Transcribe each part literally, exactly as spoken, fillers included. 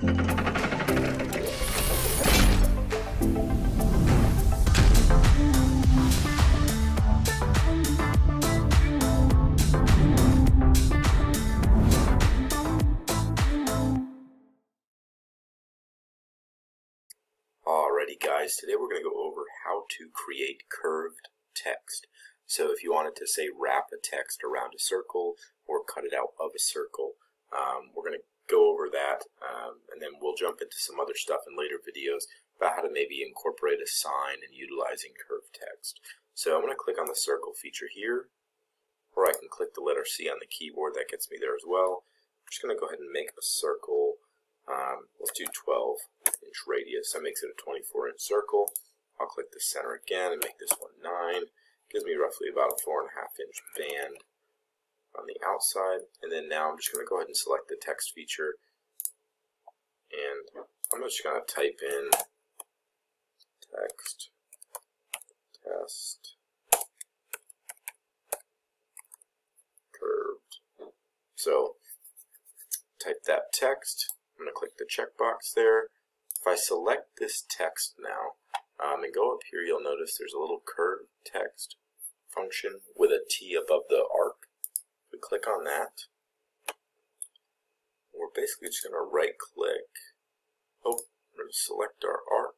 Alrighty guys, today we're going to go over how to create curved text. So if you wanted to say wrap a text around a circle or cut it out of a circle, um, we're going to go over that um, and then we'll jump into some other stuff in later videos about how to maybe incorporate a sign and utilizing curved text. So I'm going to click on the circle feature here, or I can click the letter C on the keyboard, that gets me there as well. I'm just going to go ahead and make a circle. Um, let's do twelve inch radius. That makes it a twenty-four inch circle. I'll click the center again and make this one nine. Gives me roughly about a four and a half inch band on the outside. And then now I'm just going to go ahead and select the text feature, and I'm just going to type in text test curved. So type that text. I'm going to click the checkbox there. If I select this text now um, and go up here, you'll notice there's a little curved text function with a T above the arc. We click on that. We're basically just going to right click. Oh, we're going to select our arc.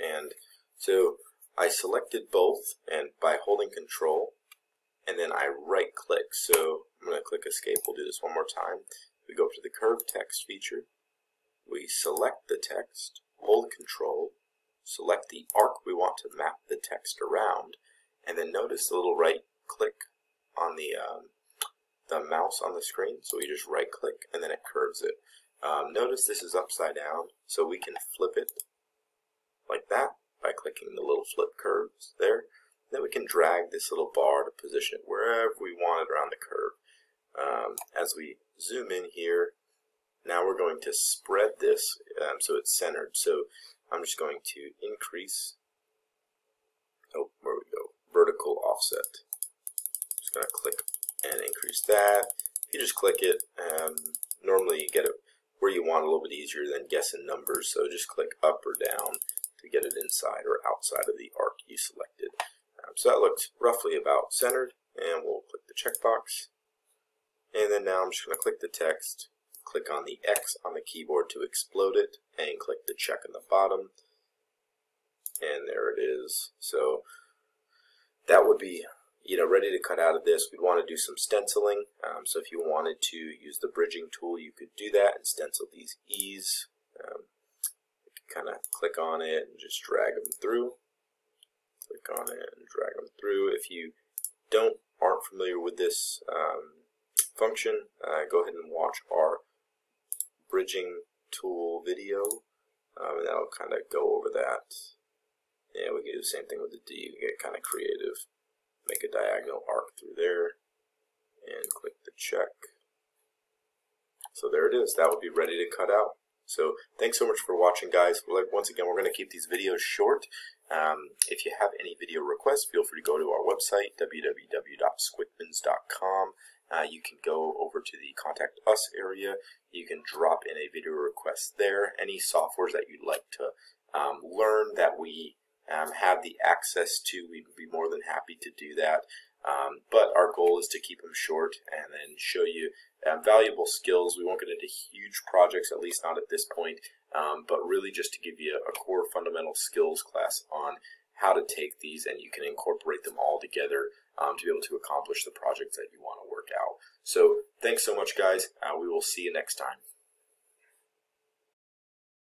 And so I selected both, and by holding control, and then I right click. So I'm going to click escape. We'll do this one more time. We go up to the curved text feature. We select the text, hold control, select the arc we want to map the text around, and then notice the little right click on the, um, the mouse on the screen. So we just right click and then it curves it. Um, notice this is upside down, so we can flip it like that by clicking the little flip curves there. Then we can drag this little bar to position it wherever we want it around the curve. Um, as we zoom in here, now we're going to spread this um, so it's centered. So I'm just going to increase, oh, where we go, vertical offset. Just going to click and increase that. If you just click it, um, normally you get it where you want a little bit easier than guessing numbers. So just click up or down to get it inside or outside of the arc you selected. Um, so that looks roughly about centered, and we'll click the checkbox. And then now I'm just going to click the text, click on the X on the keyboard to explode it, and click the check on the bottom. And there it is. So that would be, you know, ready to cut out of this. We'd want to do some stenciling. Um, so if you wanted to use the bridging tool, you could do that and stencil these E's. Um, you can kind of click on it and just drag them through. Click on it and drag them through. If you don't, aren't familiar with this um, function, uh, go ahead and watch our bridging tool video, um, and that'll kind of go over that. Yeah, we can do the same thing with the D. We can get kind of creative. Make a diagonal arc through there, and click the check. So there it is. That will be ready to cut out. So thanks so much for watching, guys. Once again, we're going to keep these videos short. Um, if you have any video requests, feel free to go to our website, w w w dot squickmans dot com. Uh, you can go over to the Contact Us area. You can drop in a video request there. Any softwares that you'd like to um, learn that we um, have the access to, we'd be more than happy to do that. Um, but our goal is to keep them short and then show you um, valuable skills. We won't get into huge projects, at least not at this point, um, but really just to give you a, a core fundamental skills class on how to take these, and you can incorporate them all together um, to be able to accomplish the projects that you want to work out. So thanks so much, guys. Uh, we will see you next time.